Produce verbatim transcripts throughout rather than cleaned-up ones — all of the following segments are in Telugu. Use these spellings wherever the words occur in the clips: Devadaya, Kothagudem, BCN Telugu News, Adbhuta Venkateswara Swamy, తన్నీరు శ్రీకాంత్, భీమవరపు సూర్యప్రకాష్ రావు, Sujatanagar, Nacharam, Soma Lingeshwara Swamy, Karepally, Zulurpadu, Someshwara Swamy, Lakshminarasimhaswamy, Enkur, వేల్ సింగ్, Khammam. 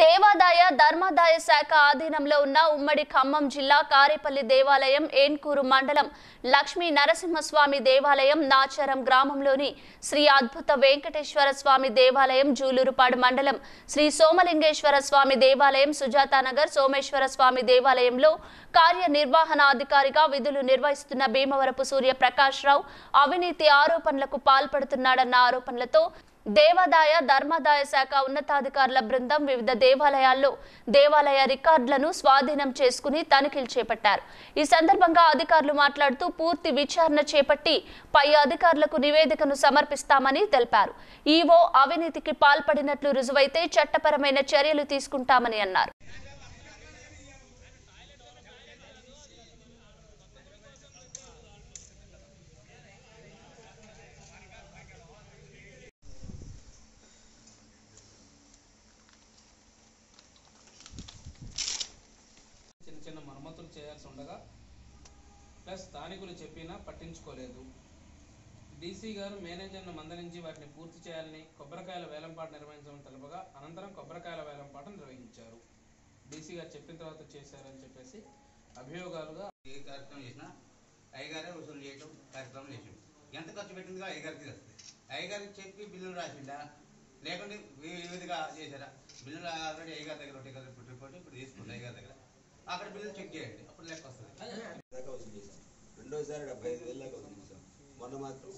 దేవాదాయ ధర్మాదాయ శాఖ ఆధీనంలో ఉన్న ఉమ్మడి ఖమ్మం జిల్లా కారేపల్లి దేవాలయం ఏన్కూరు మండలం లక్ష్మీ నరసింహస్వామి దేవాలయం నాచారం గ్రామంలోని శ్రీ అద్భుత వెంకటేశ్వర స్వామి దేవాలయం జూలూరుపాడు మండలం శ్రీ సోమలింగేశ్వర స్వామి దేవాలయం సుజాతానగర్ సోమేశ్వర స్వామి దేవాలయంలో కార్యనిర్వహణాధికారిగా విధులు నిర్వహిస్తున్న భీమవరపు సూర్యప్రకాష్ రావు అవినీతి ఆరోపణలకు పాల్పడుతున్నాడన్న ఆరోపణలతో దేవాదాయ ధర్మాదాయ శాఖ ఉన్నతాధికారుల బృందం వివిధ దేవాలయాల్లో దేవాలయ రికార్డులను స్వాధీనం చేసుకుని తనిఖీలు చేపట్టారు. ఈ సందర్భంగా అధికారులు మాట్లాడుతూ పూర్తి విచారణ చేపట్టి పై అధికారులకు నివేదికను సమర్పిస్తామని తెలిపారు. ఈవో అవినీతికి పాల్పడినట్లు రుజువైతే చట్టపరమైన చర్యలు తీసుకుంటామని అన్నారు. మరమ్మతులు చేయాల్సి ఉండగా ప్లస్ స్థానికులు చెప్పినా పట్టించుకోలేదు. డీసీ గారు మేనేజర్ను మందలించి వాటిని పూర్తి చేయాలని కొబ్బరికాయల వేలంపాట నిర్వహించమని తెలపగా అనంతరం కొబ్బరికాయల వేలంపాట నిర్వహించారు. డీసీ గారు చెప్పిన తర్వాత చేశారని చెప్పేసి అభియోగాలుగా ఏ కార్యక్రమం చేసినా అయ్యగారే వసూలు చేయడం కార్యక్రమం చేసాం. ఎంత ఖర్చు పెట్టిందిగా అయ్యగారికి వస్తుంది. అయ్యగారికి చెప్పి బిల్లులు రాసిందా లేకుంటే వివిధగా చేశారా? బిల్లులు ఆల్రెడీ అయ్యగారి దగ్గర ఉంటాయి కదా, ఇప్పుడు రిపోర్ట్ ఇప్పుడు తీసుకుంటారు అయ్యగారి దగ్గర, అక్కడ బిల్లు చెక్ చేయండి, అప్పుడు లెక్క వస్తుంది. దాకా వసూలు చేశాం. రెండోసారి డెబ్బై ఐదు వేలు దాకా వసూలు చేశాం. మొన్న మాత్రం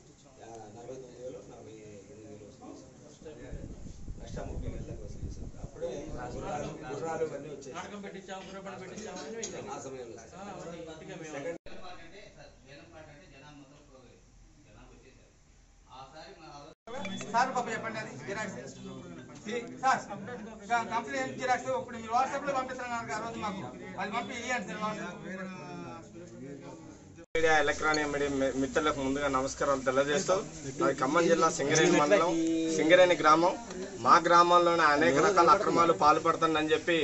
నలభై తొమ్మిది వేలు నలభై ఎనిమిది వేలు వసూలు చేశాం. నష్టం ముప్పై వేలు దాకా వసూలు చేశాం. అప్పుడే గుర్రాలు అన్నీ వచ్చాయి ఆ సమయంలో. సార్ పాప చెప్పండి, అది జిరాక్స్ సార్ కంప్లైంట్ జిరాక్స్ ఇప్పుడు మీరు వాట్సాప్లో పంపిస్తున్నారు. ఆ రోజు మాకు అది పంపి ఇవ్వండి sir. WhatsApp media electronic media మిత్రులకు ముందుగా నమస్కారాలు తెలియజేస్తూ, అది ఖమ్మం జిల్లా సింగరేణి మండలం సింగరేణి గ్రామం. మా గ్రామంలోనే అనేక రకాల అక్రమాలు పాల్పడుతుందని చెప్పి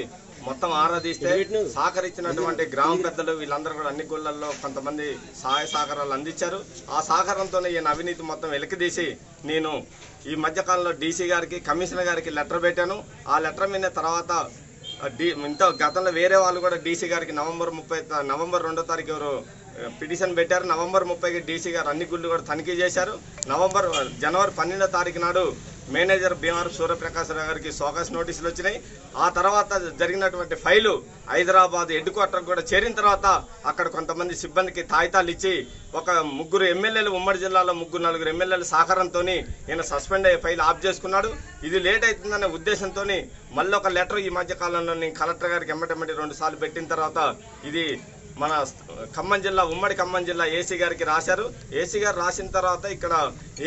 మొత్తం ఆరా తీస్తే సహకరించినటువంటి గ్రామ పెద్దలు వీళ్ళందరూ కూడా అన్ని గుళ్ళల్లో కొంతమంది సహాయ సహకారాలు అందించారు. ఆ సహకారంతోనే ఈయన అవినీతి మొత్తం వెలికితీసి నేను ఈ మధ్యకాలంలో డీసీ గారికి కమిషనర్ గారికి లెటర్ పెట్టాను. ఆ లెటర్ మీద తర్వాత డీ ఇంత గతంలో వేరే వాళ్ళు కూడా డీసీ గారికి నవంబర్ ముప్పై నవంబర్ రెండో తారీఖు ఎవరు పిటిషన్ పెట్టారు. నవంబర్ ముప్పైకి డీసీ గారు అన్ని గుళ్ళు కూడా తనిఖీ చేశారు. నవంబర్ జనవరి పన్నెండో తారీఖు నాడు మేనేజర్ భీమవరపు సూర్యప్రకాష్ గారికి సోకాస్ నోటీసులు వచ్చినాయి. ఆ తర్వాత జరిగినటువంటి ఫైలు హైదరాబాద్ హెడ్ క్వార్టర్కి కూడా చేరిన తర్వాత అక్కడ కొంతమంది సిబ్బందికి తాయితాలు ఇచ్చి ఒక ముగ్గురు ఎమ్మెల్యేలు ఉమ్మడి జిల్లాలో ముగ్గురు నలుగురు ఎమ్మెల్యేల సహకారంతో ఈయన సస్పెండ్ అయ్యే ఫైల్ ఆఫ్ చేసుకున్నాడు. ఇది లేట్ అవుతుందనే ఉద్దేశంతో మళ్ళీ ఒక లెటర్ ఈ మధ్య కాలంలో నేను కలెక్టర్ గారికి ఎమ్మటెమ్మటి రెండు సార్లు పెట్టిన తర్వాత ఇది మన ఖమ్మం జిల్లా ఉమ్మడి ఖమ్మం జిల్లా ఏసీ గారికి రాశారు. ఏసీ గారు రాసిన తర్వాత ఇక్కడ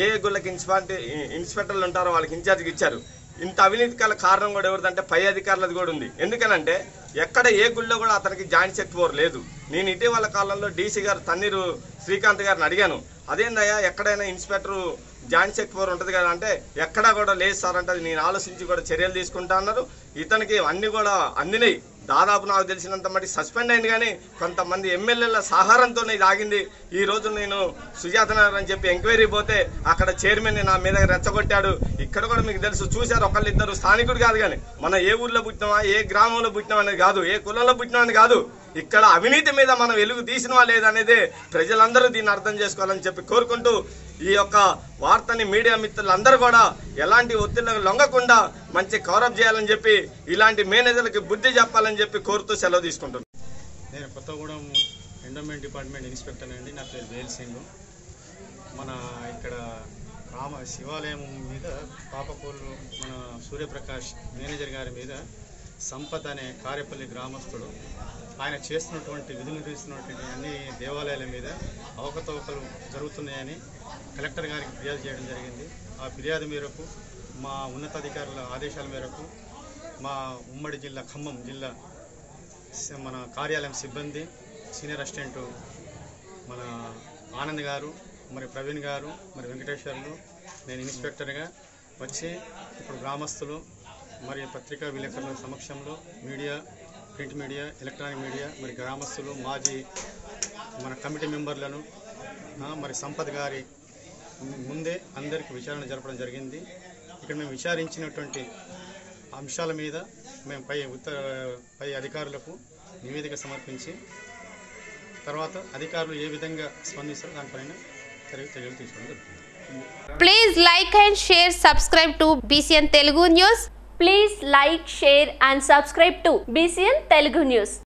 ఏ గుళ్ళకి ఇన్స్పాలిటీ ఇన్స్పెక్టర్లు ఉంటారో వాళ్ళకి ఇన్ఛార్జ్కి ఇచ్చారు. ఇంత అవినీతి గల కారణం కూడా ఎవరిదంటే పై అధికారులది కూడా ఉంది. ఎందుకనంటే ఎక్కడ ఏ గుళ్ళో కూడా అతనికి జాయింట్ చెక్ పవర్ లేదు. నేను ఇటీవల కాలంలో డీసీ గారు తన్నీరు శ్రీకాంత్ గారిని అడిగాను, అదేందయ్యా ఎక్కడైనా ఇన్స్పెక్టర్ జాయింట్ చెక్ పవర్ ఉంటుంది కదా అంటే ఎక్కడా కూడా లేదు సార్ అంటే అది నేను ఆలోచించి కూడా చర్యలు తీసుకుంటా అన్నారు. ఇతనికి అన్నీ కూడా అందినాయి. దాదాపు నాకు తెలిసినంత మటుకు సస్పెండ్ అయింది, కానీ కొంతమంది ఎమ్మెల్యేల సహారంతోనే ఇది ఆగింది. ఈరోజు నేను సుజాతనగర్ అని చెప్పి ఎంక్వైరీ పోతే అక్కడ చైర్మన్ని నా మీద రెచ్చగొట్టాడు. ఇక్కడ కూడా మీకు తెలుసు, చూశారు ఒకళ్ళిద్దరు. స్థానికుడు కాదు, కానీ మనం ఏ ఊర్లో పుట్టినామా ఏ గ్రామంలో పుట్టినాం అనేది కాదు, ఏ కులంలో పుట్టినాం అని కాదు, ఇక్కడ అవినీతి మీద మనం వెలుగు తీసినవా లేదనేది ప్రజలందరూ దీన్ని అర్థం చేసుకోవాలని చెప్పి కోరుకుంటూ, ఈ యొక్క వార్తని మీడియా మిత్రులందరూ కూడా ఎలాంటి ఒత్తిళ్లకు లొంగకుండా మంచి కవరప్ చేయాలని చెప్పి ఇలాంటి మేనేజర్లకి బుద్ధి చెప్పాలని చెప్పి కోరుతూ సెలవు తీసుకుంటున్నాను. నేను కొత్తగూడెం ఎండోమెంట్ డిపార్ట్మెంట్ ఇన్స్పెక్టర్ అండి. నా పేరు వేల్ సింగ్. మన ఇక్కడ రామ శివాలయం మీద పాపకూరు మన సూర్యప్రకాష్ మేనేజర్ గారి మీద సంపత్ అనే కారేపల్లి గ్రామస్తుడు ఆయన చేస్తున్నటువంటి విధులు చేస్తున్నటువంటి అన్ని దేవాలయాల మీద అవకతవకలు జరుగుతున్నాయని కలెక్టర్ గారికి ఫిర్యాదు చేయడం జరిగింది. ఆ ఫిర్యాదు మేరకు మా ఉన్నతాధికారుల ఆదేశాల మేరకు మా ఉమ్మడి జిల్లా ఖమ్మం జిల్లా మన కార్యాలయం సిబ్బంది సీనియర్ అసిస్టెంట్ మన ఆనంద్ గారు మరి ప్రవీణ్ గారు మరి వెంకటేశ్వర్లు నేను ఇన్స్పెక్టర్గా వచ్చి ఇప్పుడు గ్రామస్తులు మరి పత్రికా విలేకరుల సమక్షంలో media print media electronic media మరి గ్రామస్తులు మాజీ మన కమిటీ మెంబర్లను మరి సంపత్ గారి ముందే అందరికీ విచారణ జరపడం జరిగింది. ఇక్కడ మేము విచారించినటువంటి అంశాల మీద మేము పై ఉత్తర పై అధికారులకు నివేదిక సమర్పించి తర్వాత అధికారులు ఏ విధంగా స్పందిస్తారు దానిపైన చర్యలు తీసుకోవాలి. Please like and share subscribe to B C N Telugu News. Please like, share and subscribe to B C N Telugu News.